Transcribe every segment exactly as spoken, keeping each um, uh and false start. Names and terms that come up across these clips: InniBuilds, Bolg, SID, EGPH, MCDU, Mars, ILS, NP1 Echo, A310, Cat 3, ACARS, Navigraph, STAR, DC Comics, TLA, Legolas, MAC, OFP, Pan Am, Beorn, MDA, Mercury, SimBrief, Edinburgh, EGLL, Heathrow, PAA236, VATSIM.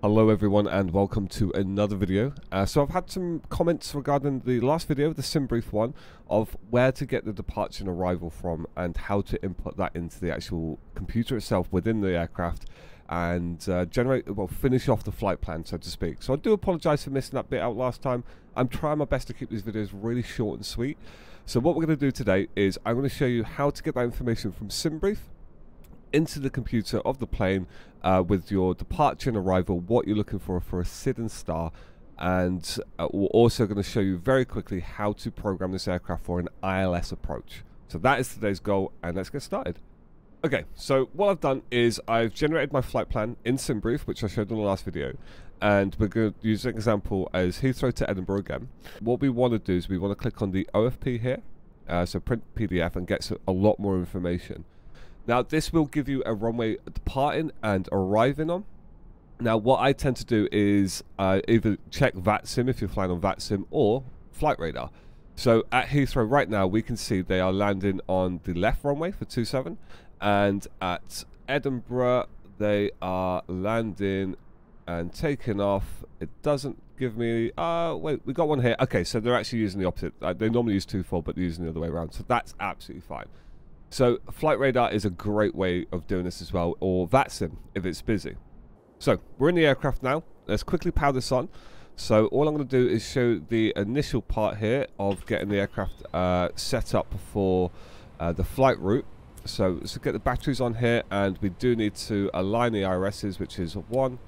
Hello everyone and welcome to another video. Uh, so I've had some comments regarding the last video, the SimBrief one, of where to get the departure and arrival from and how to input that into the actual computer itself within the aircraft and uh, generate, well, finish off the flight plan, so to speak. So I do apologise for missing that bit out last time. I'm trying my best to keep these videos really short and sweet. So what we're going to do today is I'm going to show you how to get that information from SimBrief into the computer of the plane uh, with your departure and arrival, what you're looking for for a S I D and STAR, and uh, we're also going to show you very quickly how to program this aircraft for an I L S approach. So that is today's goal, and let's get started. Okay, so what I've done is I've generated my flight plan in SimBrief, which I showed in the last video, and we're going to use an example as Heathrow to Edinburgh again. What we want to do is we want to click on the O F P here, uh, so print P D F, and gets a lot more information. Now, this will give you a runway departing and arriving on. Now, what I tend to do is uh, either check VATSIM if you're flying on VATSIM or flight radar. So at Heathrow right now, we can see they are landing on the left runway for two seven. And at Edinburgh, they are landing and taking off. It doesn't give me... Uh, wait, we got one here. Okay, so they're actually using the opposite. Uh, they normally use two four, but they're using the other way around. So that's absolutely fine. So flight radar is a great way of doing this as well, or VATSIM if it's busy. So we're in the aircraft now. Let's quickly power this on. So all I'm going to do is show the initial part here of getting the aircraft uh, set up for uh, the flight route. So let's get the batteries on here, and we do need to align the I R Ss, which is one,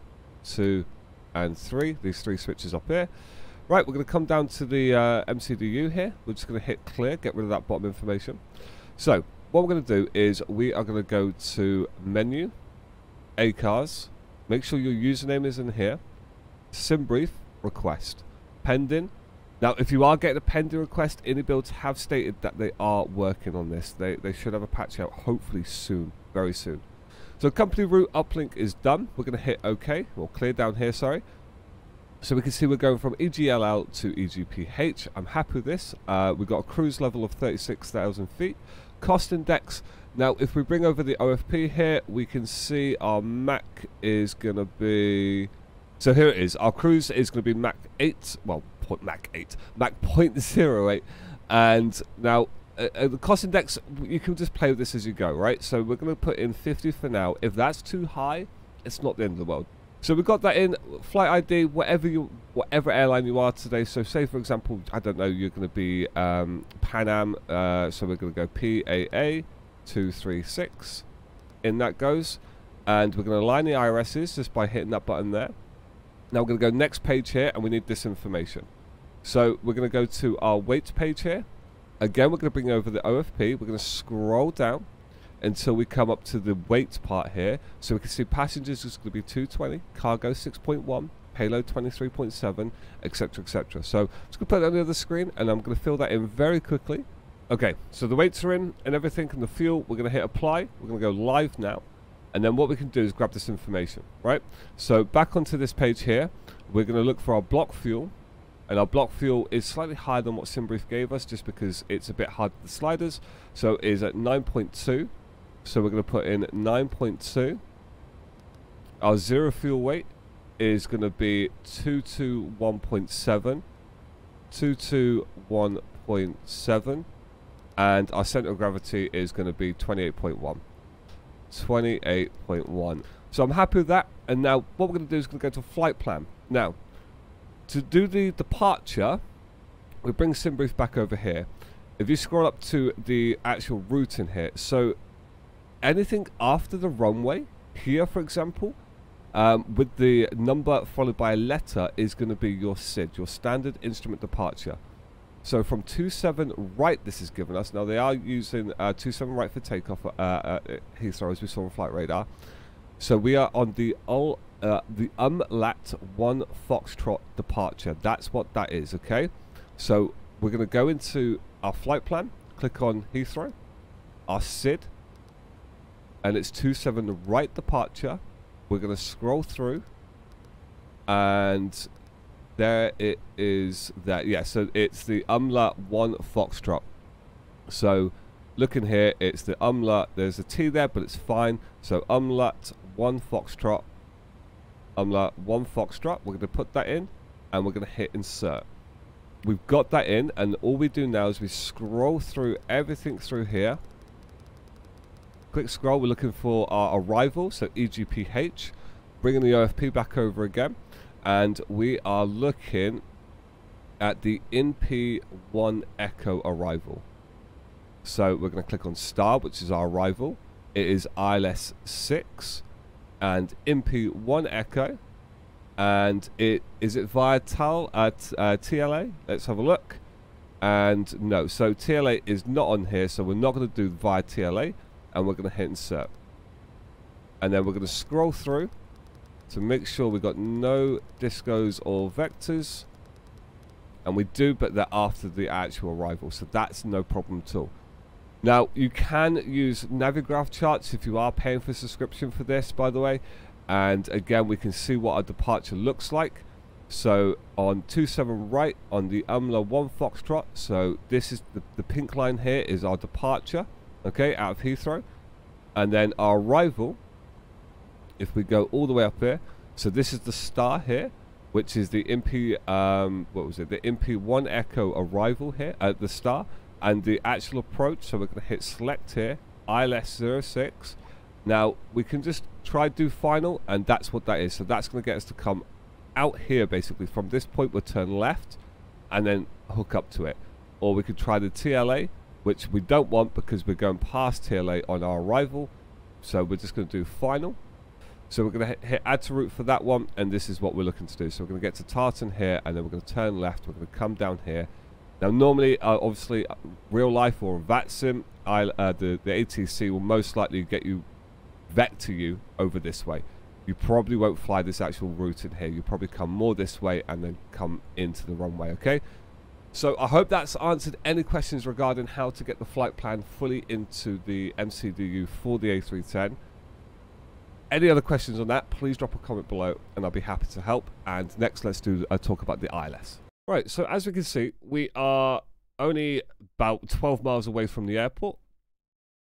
two, and three. These three switches up here. Right, we're going to come down to the uh, M C D U here. We're just going to hit clear, get rid of that bottom information. So what we're going to do is we are going to go to Menu, ACARS, make sure your username is in here, SimBrief, Request, Pending. Now, if you are getting a pending request, InniBuilds have stated that they are working on this. They, they should have a patch out hopefully soon, very soon. So company route uplink is done. We're going to hit OK, or clear down here, sorry. So we can see we're going from E G L L to E G P H. I'm happy with this. Uh, we've got a cruise level of thirty-six thousand feet. Cost index. Now, if we bring over the O F P here, we can see our M A C is going to be... So here it is. Our cruise is going to be M A C eight. Well, M A C eight. M A C zero point zero eight. And now, uh, uh, the cost index, you can just play with this as you go, right? So we're going to put in fifty for now. If that's too high, it's not the end of the world. So we got that in. Flight I D, whatever you, whatever airline you are today. So say, for example, I don't know, you're going to be um, Pan Am. Uh, so we're going to go P A A two three six. In that goes. And we're going to align the I R Ss just by hitting that button there. Now we're going to go next page here, and we need this information. So we're going to go to our weights page here. Again, we're going to bring over the O F P. We're going to scroll down until we come up to the weight part here. So we can see passengers is going to be two twenty, cargo six point one, payload twenty-three point seven, et cetera, et cetera. So I'm just going to put that on the other screen, and I'm going to fill that in very quickly. Okay, so the weights are in and everything, and the fuel. We're going to hit apply. We're going to go live now. And then what we can do is grab this information, right? So back onto this page here, we're going to look for our block fuel. And our block fuel is slightly higher than what SimBrief gave us, just because it's a bit hard with the sliders. So it is at nine point two. So we're going to put in nine point two. Our zero fuel weight is going to be two two one point seven. two two one point seven. And our center of gravity is going to be twenty-eight point one. twenty-eight point one. So I'm happy with that. And now what we're going to do is going to go to flight plan. Now, to do the departure, we bring SimBrief back over here. If you scroll up to the actual route in here, so anything after the runway here, for example, um, with the number followed by a letter is going to be your S I D, your standard instrument departure. So from two seven right, this is given us. Now they are using uh, two seven right for takeoff uh, uh, at Heathrow, as we saw on flight radar. So we are on the U L, uh, the U M L A T one Foxtrot departure. That's what that is, okay? So we're going to go into our flight plan, click on Heathrow, our S I D, and it's two seven right departure. We're going to scroll through, and there it is there. Yeah, so it's the U M L A T one Foxtrot. So looking here, it's the U M L A T, there's a T there, but it's fine. So U M L A T one Foxtrot, U M L A T one Foxtrot. We're going to put that in and we're going to hit insert. We've got that in, and all we do now is we scroll through everything through here. Quick scroll, we're looking for our arrival, so E G P H, bringing the O F P back over again, and we are looking at the N P one Echo arrival. So we're going to click on STAR, which is our arrival. It is I L S six and N P one Echo, and it is it via T A L at uh, T L A? Let's have a look. And no, so T L A is not on here, so we're not going to do via T L A, and we're going to hit insert. And then we're going to scroll through to make sure we've got no discos or vectors. And we do, but they're after the actual arrival, so that's no problem at all. Now, you can use Navigraph charts if you are paying for subscription for this, by the way. And again, we can see what our departure looks like. So on two seven right, on the U M L A one Foxtrot, so this is the, the pink line here is our departure, okay, out of Heathrow. And then our arrival, if we go all the way up here, so this is the star here, which is the M P, um, what was it? The M P one Echo arrival here at uh, the star, and the actual approach. So we're going to hit select here, I L S zero six. Now we can just try do final, and that's what that is. So that's going to get us to come out here basically. From this point, we'll turn left and then hook up to it. Or we could try the T L A, which we don't want because we're going past T L A on our arrival. So we're just going to do final. So we're going to hit add to route for that one, and this is what we're looking to do. So we're going to get to Tartan here, and then we're going to turn left. We're going to come down here. Now, normally, uh, obviously, uh, real life or VATSIM, I, uh, the, the A T C will most likely get you, vector you over this way. You probably won't fly this actual route in here. You'll probably come more this way and then come into the runway, okay? So I hope that's answered any questions regarding how to get the flight plan fully into the M C D U for the A three ten. Any other questions on that, please drop a comment below and I'll be happy to help. And next, let's do a talk about the I L S. Right, so as we can see, we are only about twelve miles away from the airport.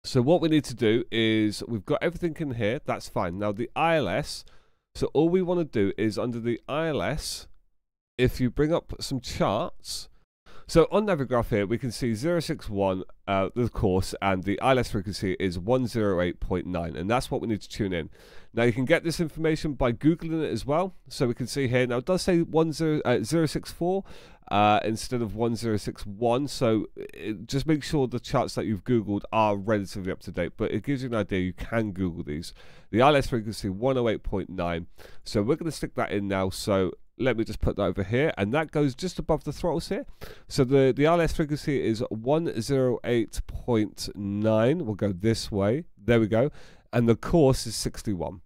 So what we need to do is, we've got everything in here, that's fine. Now the I L S, so all we want to do is under the I L S, if you bring up some charts, so on Navigraph here, we can see zero six one, uh, the course, and the I L S frequency is one oh eight point nine, and that's what we need to tune in. Now, you can get this information by Googling it as well. So we can see here, now it does say one oh six four uh, instead of one oh six one, so it, just make sure the charts that you've Googled are relatively up to date, but it gives you an idea, you can Google these. The I L S frequency, one oh eight point nine, so we're going to stick that in now, so let me just put that over here, and that goes just above the throttles here. So the, the I L S frequency is one oh eight point nine. We'll go this way. There we go. And the course is sixty-one.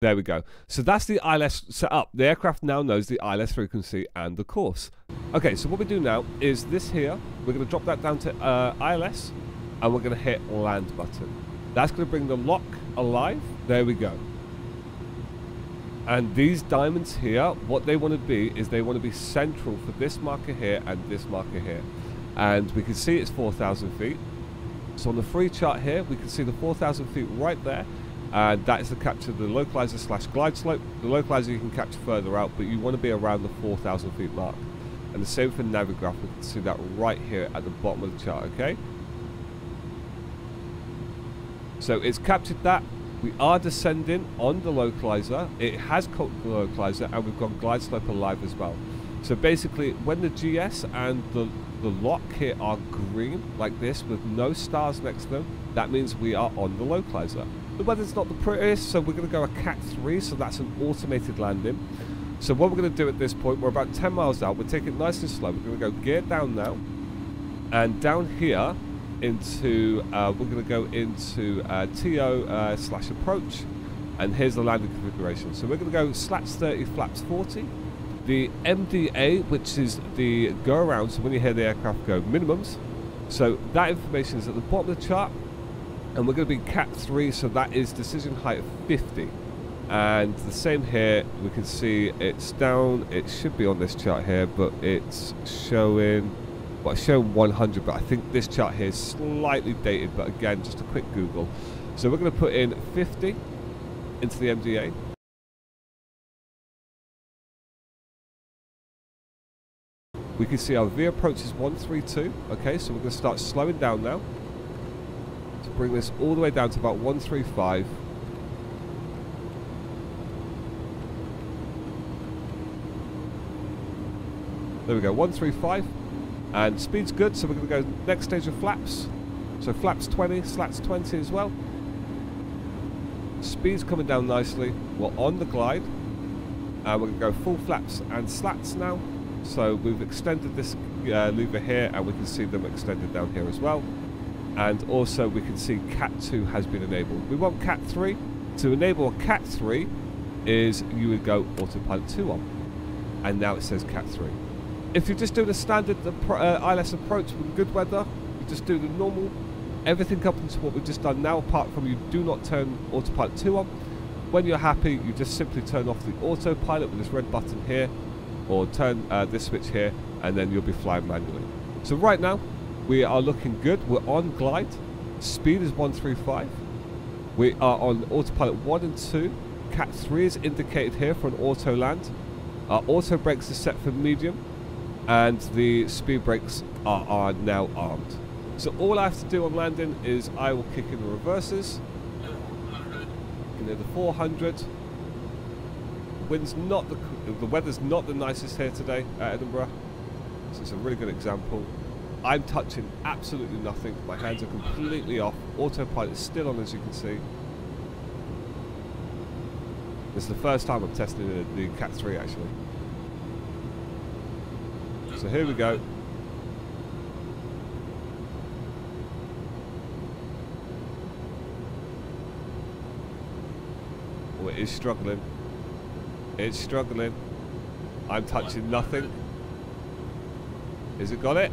There we go. So that's the I L S set up. The aircraft now knows the I L S frequency and the course. Okay, so what we do now is this here. We're going to drop that down to uh, I L S, and we're going to hit land button. That's going to bring the lock alive. There we go. And these diamonds here, what they want to be is they want to be central for this marker here and this marker here. And we can see it's four thousand feet. So on the free chart here, we can see the four thousand feet right there. And that is the capture, the localizer slash glide slope. The localizer you can capture further out, but you want to be around the four thousand feet mark. And the same for Navigraph, we can see that right here at the bottom of the chart, okay? So it's captured that. We are descending on the localizer. It has caught the localizer, and we've got glide slope alive as well. So basically, when the G S and the, the lock here are green, like this, with no stars next to them, that means we are on the localizer. The weather's not the prettiest, so we're going to go a Cat three, so that's an automated landing. So what we're going to do at this point, we're about ten miles out. We're taking it nice and slow. We're going to go gear down now, and down here, into uh, we're going to go into uh, T O uh, slash approach, and here's the landing configuration. So we're going to go slats thirty, flaps forty. The M D A, which is the go around, so when you hear the aircraft go minimums, so that information is at the bottom of the chart, and we're going to be Cat three, so that is decision height of fifty. And the same here, we can see it's down, it should be on this chart here, but it's showing, well, it's shown one hundred, but I think this chart here is slightly dated, but again, just a quick Google. So we're going to put in fifty into the M D A. We can see our V approach is one thirty-two. Okay, so we're going to start slowing down now to bring this all the way down to about one thirty-five. There we go, one thirty-five. And speed's good, so we're going to go next stage of flaps. So flaps twenty, slats twenty as well. Speed's coming down nicely. We're on the glide. And we're going to go full flaps and slats now. So we've extended this uh, lever here, and we can see them extended down here as well. And also we can see Cat two has been enabled. We want Cat three. To enable Cat three is you would go Autopilot two on. And now it says Cat three. If you're just doing a standard uh, I L S approach with good weather, you just do the normal, everything up into what we've just done now, apart from you do not turn Autopilot two on. When you're happy, you just simply turn off the Autopilot with this red button here, or turn uh, this switch here, and then you'll be flying manually. So right now, we are looking good. We're on glide. Speed is one thirty-five. We are on Autopilot one and two. Cat three is indicated here for an auto land. Our auto brakes is set for medium. And the speed brakes are, are now armed. So all I have to do on landing is I will kick in the reverses. Into the four hundred. Wind's not the, the weather's not the nicest here today at Edinburgh. So it's a really good example. I'm touching absolutely nothing. My hands are completely off. Autopilot is still on, as you can see. This is the first time I'm testing the, the Cat three actually. So here we go. Oh, it is struggling. It's struggling. I'm touching nothing. Is it got it?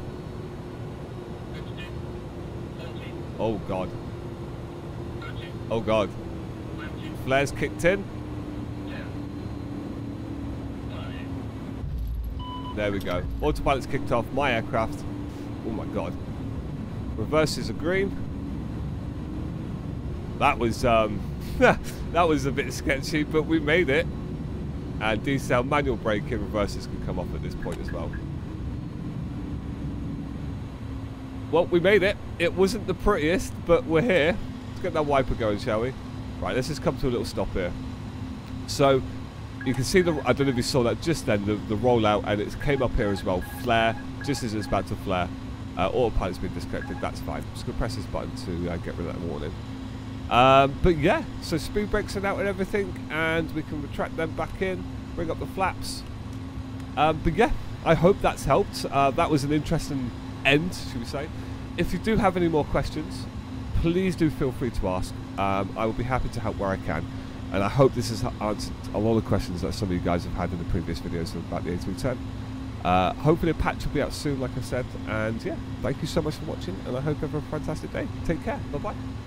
Oh God. Oh God. Flares kicked in. There we go. Autopilot's kicked off my aircraft. Oh my God. Reverses are green. That was um, that was a bit sketchy, but we made it. And decel, manual braking, reverses can come off at this point as well. Well, we made it. It wasn't the prettiest, but we're here. Let's get that wiper going, shall we? Right, let's just come to a little stop here. So. You can see the, I don't know if you saw that just then, the, the rollout, and it came up here as well. Flare, just as it's about to flare. Uh, autopilot's been disconnected, that's fine. I'm just going to press this button to uh, get rid of that warning. Um, but yeah, so speed brakes are out and everything, and we can retract them back in, bring up the flaps. Um, but yeah, I hope that's helped. Uh, that was an interesting end, should we say. If you do have any more questions, please do feel free to ask. Um, I will be happy to help where I can. And I hope this has answered a lot of questions that some of you guys have had in the previous videos about the A three ten. Uh, hopefully a patch will be out soon, like I said. And yeah, thank you so much for watching. And I hope you have a fantastic day. Take care. Bye-bye.